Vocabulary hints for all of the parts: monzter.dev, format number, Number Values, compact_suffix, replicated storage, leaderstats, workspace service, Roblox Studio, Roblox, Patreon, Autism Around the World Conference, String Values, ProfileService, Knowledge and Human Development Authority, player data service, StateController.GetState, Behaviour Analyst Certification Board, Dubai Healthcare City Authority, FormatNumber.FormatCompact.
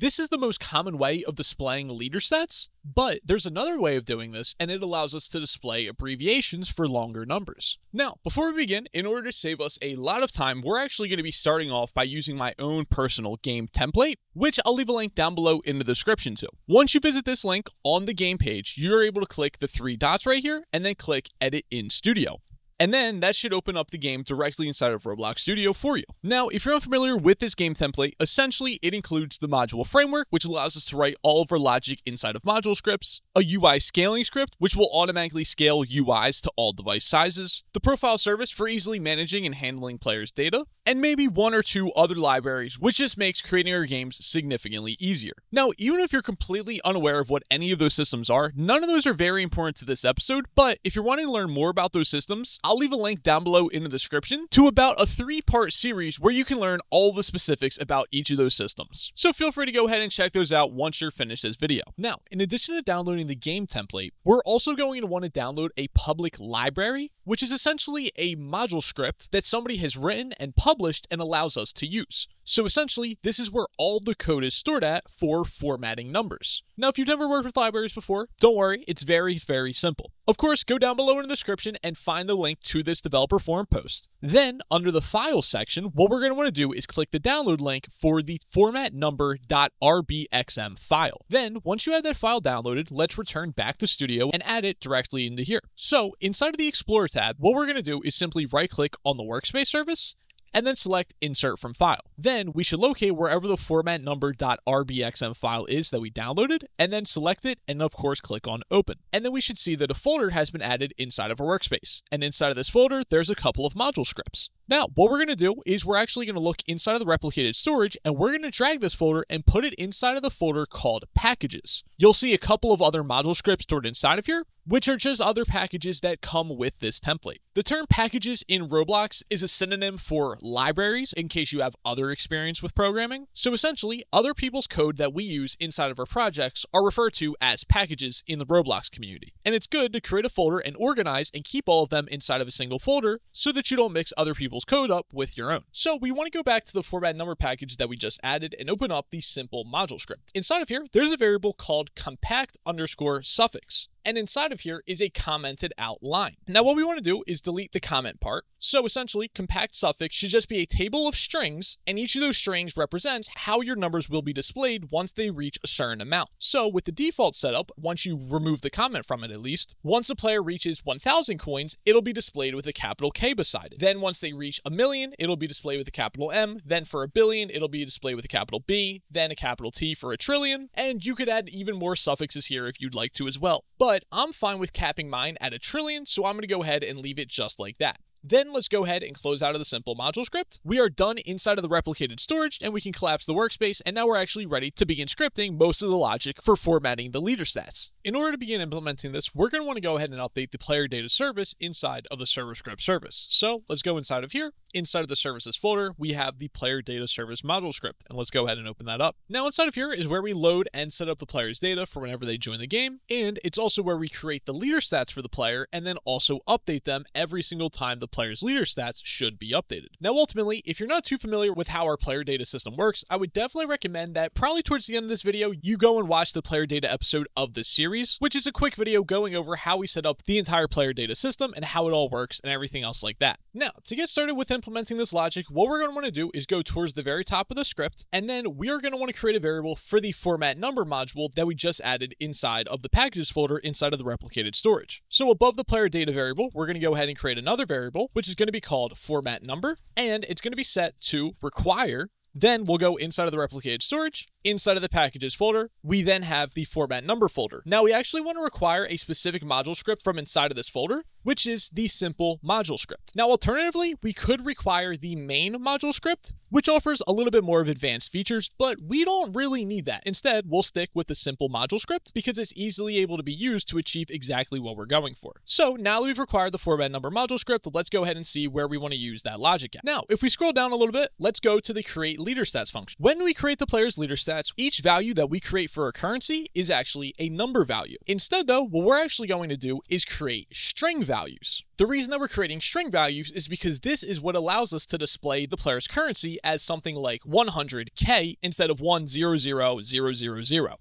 This is the most common way of displaying leader stats, but there's another way of doing this, and it allows us to display abbreviations for longer numbers. Now, before we begin, in order to save us a lot of time, we're actually going to be starting off by using my own personal game template, which I'll leave a link down below in the description to. Once you visit this link on the game page, you're able to click the three dots right here, and then click Edit in Studio. And then that should open up the game directly inside of Roblox Studio for you. Now, if you're unfamiliar with this game template, essentially it includes the module framework, which allows us to write all of our logic inside of module scripts, a UI scaling script, which will automatically scale UIs to all device sizes, the profile service for easily managing and handling players' data, and maybe one or two other libraries, which just makes creating our games significantly easier. Now, even if you're completely unaware of what any of those systems are, none of those are very important to this episode, but if you're wanting to learn more about those systems, I'll leave a link down below in the description to about a 3-part series where you can learn all the specifics about each of those systems. So feel free to go ahead and check those out once you're finished this video. Now, in addition to downloading the game template, we're also going to want to download a public library, which is essentially a module script that somebody has written and published and allows us to use. So essentially, this is where all the code is stored at for formatting numbers. Now, if you've never worked with libraries before, don't worry, it's very, very simple. Of course, go down below in the description and find the link to this developer forum post. Then, under the file section, what we're going to want to do is click the download link for the FormatNumber.RBXM file. Then, once you have that file downloaded, let's return back to Studio and add it directly into here. So, inside of the Explorer tab, what we're going to do is simply right-click on the workspace service, and then select Insert from File. Then we should locate wherever the FormatNumber.RBXM file is that we downloaded, and then select it, and of course click on Open. And then we should see that a folder has been added inside of our workspace. And inside of this folder, there's a couple of module scripts. Now, what we're going to do is we're actually going to look inside of the replicated storage, and we're going to drag this folder and put it inside of the folder called Packages. You'll see a couple of other module scripts stored inside of here, which are just other packages that come with this template. The term packages in Roblox is a synonym for libraries, in case you have other experience with programming. So essentially, other people's code that we use inside of our projects are referred to as packages in the Roblox community. And it's good to create a folder and organize and keep all of them inside of a single folder so that you don't mix other people's code up with your own. So we want to go back to the format number package that we just added and open up the simple module script. Inside of here, there's a variable called compact_suffix. And inside of here is a commented out line. Now what we want to do is delete the comment part. So essentially, compact suffix should just be a table of strings, and each of those strings represents how your numbers will be displayed once they reach a certain amount. So with the default setup, once you remove the comment from it at least, once a player reaches 1,000 coins, it'll be displayed with a capital K beside it. Then once they reach a million, it'll be displayed with a capital M. Then for a billion, it'll be displayed with a capital B. Then a capital T for a trillion. And you could add even more suffixes here if you'd like to as well. But I'm fine with capping mine at a trillion, so I'm going to go ahead and leave it just like that. Then let's go ahead and close out of the simple module script. We are done inside of the replicated storage, and we can collapse the workspace, and now we're actually ready to begin scripting most of the logic for formatting the leader stats. In order to begin implementing this, we're going to want to go ahead and update the player data service inside of the server script service. So let's go inside of here. Inside of the services folder, we have the player data service module script, and let's go ahead and open that up. Now inside of here is where we load and set up the player's data for whenever they join the game, and it's also where we create the leader stats for the player and then also update them every single time the player's leader stats should be updated. Now ultimately, if you're not too familiar with how our player data system works, I would definitely recommend that probably towards the end of this video, you go and watch the player data episode of this series, which is a quick video going over how we set up the entire player data system and how it all works and everything else like that. Now, to get started with implementing this logic, what we're going to want to do is go towards the very top of the script, and then we are going to want to create a variable for the format number module that we just added inside of the packages folder inside of the replicated storage. So above the player data variable, we're going to go ahead and create another variable, which is going to be called format number, and it's going to be set to require. Then we'll go inside of the replicated storage. Inside of the packages folder, we then have the format number folder. Now we actually want to require a specific module script from inside of this folder, which is the simple module script. Now alternatively, we could require the main module script, which offers a little bit more of advanced features, but we don't really need that. Instead, we'll stick with the simple module script because it's easily able to be used to achieve exactly what we're going for. So now that we've required the format number module script, let's go ahead and see where we want to use that logic at. Now, if we scroll down a little bit, let's go to the create leader stats function. When we create the player's leader stats, each value that we create for a currency is actually a number value. Instead though, what we're actually going to do is create string values. The reason that we're creating string values is because this is what allows us to display the player's currency as something like 100k instead of 100,000.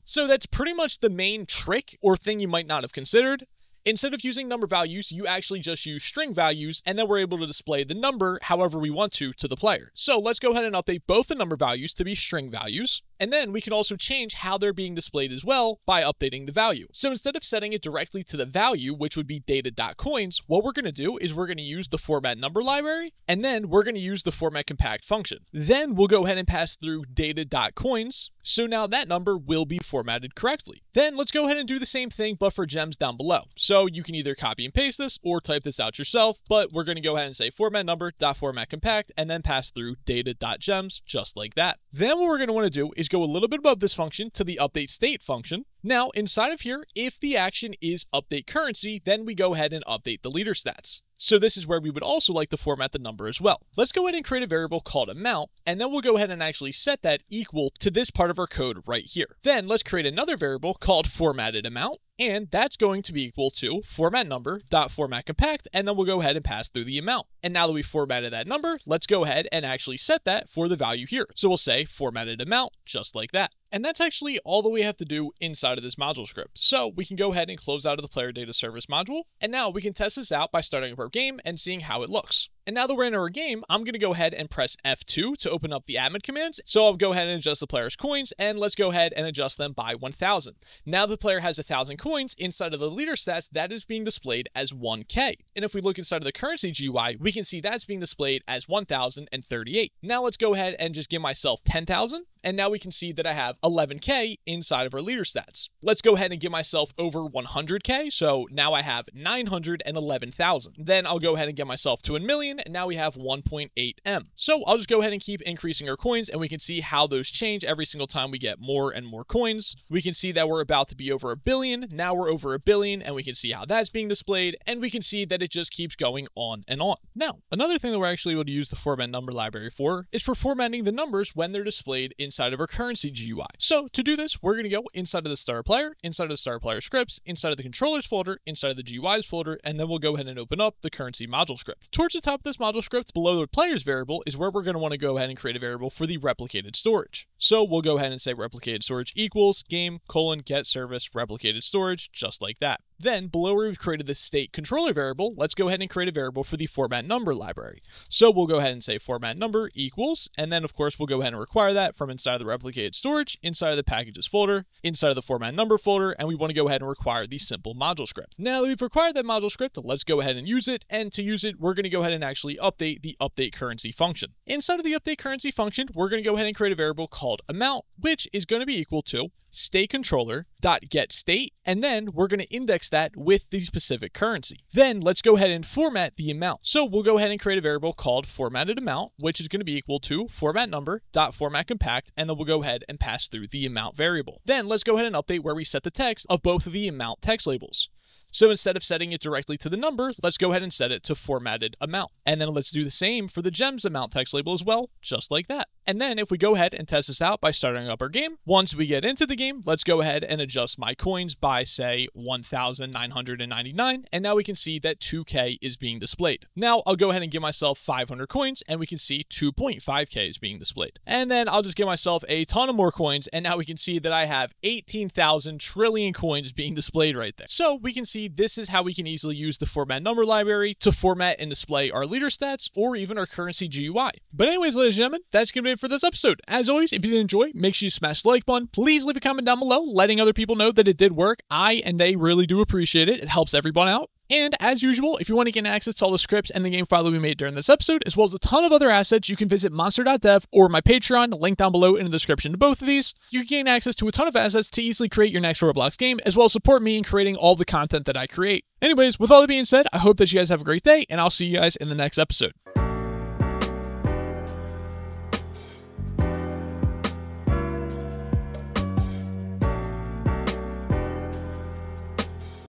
So that's pretty much the main trick or thing you might not have considered. Instead of using number values, you actually just use string values, and then we're able to display the number however we want to the player. So let's go ahead and update both the number values to be string values, and then we can also change how they're being displayed as well by updating the value. So instead of setting it directly to the value, which would be data.coins, what we're going to do is we're going to use the format number library, and then we're going to use the FormatCompact function. Then we'll go ahead and pass through data.coins, so now that number will be formatted correctly. Then let's go ahead and do the same thing but for gems down below. So you can either copy and paste this or type this out yourself, but we're going to go ahead and say FormatNumber.FormatCompact and then pass through data.gems just like that. Then what we're going to want to do is go a little bit above this function to the update state function. Now inside of here, if the action is update currency, then we go ahead and update the leader stats. So this is where we would also like to format the number as well. Let's go ahead and create a variable called amount, and then we'll go ahead and actually set that equal to this part of our code right here. Then let's create another variable called formatted amount, and that's going to be equal to FormatNumber.FormatCompact, and then we'll go ahead and pass through the amount. And now that we've formatted that number, let's go ahead and actually set that for the value here. So we'll say formatted amount, just like that. And that's actually all that we have to do inside of this module script. So we can go ahead and close out of the player data service module, and now we can test this out by starting up our game and seeing how it looks. And now that we're in our game, I'm going to go ahead and press F2 to open up the admin commands. So I'll go ahead and adjust the player's coins, and let's go ahead and adjust them by 1,000. Now the player has 1,000 coins inside of the leader stats that is being displayed as 1K. And if we look inside of the currency GUI, we can see that's being displayed as 1,038. Now let's go ahead and just give myself 10,000. And now we can see that I have 11K inside of our leader stats. Let's go ahead and give myself over 100K. So now I have 911,000. Then I'll go ahead and get myself to a million. And now we have 1.8M. So I'll just go ahead and keep increasing our coins, and we can see how those change every single time we get more and more coins. We can see that we're about to be over 1 billion. Now we're over 1 billion, and we can see how that's being displayed, and we can see that it just keeps going on and on. Now, another thing that we're actually able to use the format number library for is for formatting the numbers when they're displayed inside of our currency GUI. So to do this, we're going to go inside of the star player, inside of the star player scripts, inside of the controllers folder, inside of the GUIs folder, and then we'll go ahead and open up the currency module script. Towards the top of this module script, below the player's variable, is where we're going to want to go ahead and create a variable for the replicated storage. So we'll go ahead and say replicated storage equals game : get service replicated storage, just like that. Then below where we've created the state controller variable, let's go ahead and create a variable for the format number library. So we'll go ahead and say format number equals, and then of course we'll go ahead and require that from inside of the replicated storage, inside of the packages folder, inside of the format number folder, and we want to go ahead and require the simple module script. Now that we've required that module script, let's go ahead and use it, and to use it, we're going to go ahead and actually update the update currency function. Inside of the update currency function, we're going to go ahead and create a variable called amount, which is going to be equal to StateController.GetState, and then we're going to index that with the specific currency. Then let's go ahead and format the amount. So we'll go ahead and create a variable called formatted amount, which is going to be equal to FormatNumber.FormatCompact, and then we'll go ahead and pass through the amount variable. Then let's go ahead and update where we set the text of both of the amount text labels. So instead of setting it directly to the number, let's go ahead and set it to formatted amount. And then let's do the same for the gems amount text label as well, just like that. And then if we go ahead and test this out by starting up our game, once we get into the game, let's go ahead and adjust my coins by, say, 1,999. And now we can see that 2K is being displayed. Now I'll go ahead and give myself 500 coins, and we can see 2.5K is being displayed. And then I'll just give myself a ton of more coins, and now we can see that I have 18,000 trillion coins being displayed right there. So we can see this is how we can easily use the format number library to format and display our leader stats or even our currency GUI. But anyways, ladies and gentlemen, that's going to be it for this episode. As always, if you did enjoy, make sure you smash the like button. Please leave a comment down below letting other people know that it did work. I and they really do appreciate it. It helps everyone out. And as usual, if you want to get access to all the scripts and the game file that we made during this episode, as well as a ton of other assets, you can visit monzter.dev or my Patreon, link down below in the description to both of these. You can gain access to a ton of assets to easily create your next Roblox game, as well as support me in creating all the content that I create. Anyways, with all that being said, I hope that you guys have a great day, and I'll see you guys in the next episode.